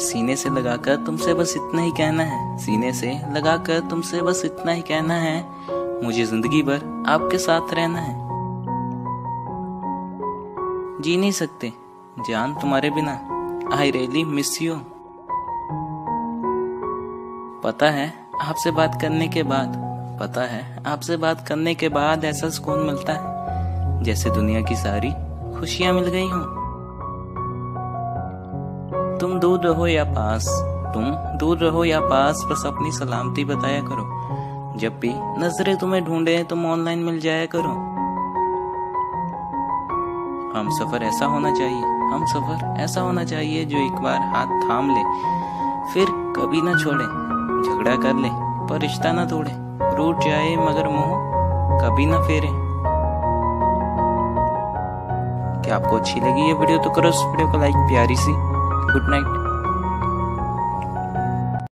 सीने से लगाकर तुमसे बस इतना ही कहना है, सीने से लगाकर तुमसे बस इतना ही कहना है, मुझे जिंदगी भर आपके साथ रहना है। जी नहीं सकते जान तुम्हारे बिना, आई रियली मिस यू। पता है आपसे बात करने के बाद, पता है आपसे बात करने के बाद ऐसा सुकून मिलता है जैसे दुनिया की सारी खुशियां मिल गई हों। तुम दूर रहो या पास, तुम दूर रहो या पास, बस अपनी सलामती बताया करो। जब भी नजरें तुम्हें ढूंढे तुम ऑनलाइन मिल जाया करो। हम सफर ऐसा होना चाहिए, हम सफर ऐसा होना चाहिए जो एक बार हाथ थाम ले फिर कभी ना छोड़े। झगड़ा कर ले पर रिश्ता ना तोड़े, रूठ जाए मगर मुंह कभी ना फेरे। क्या आपको अच्छी लगी ये वीडियो तो करो इस वीडियो को लाइक प्यारी सी। Good night.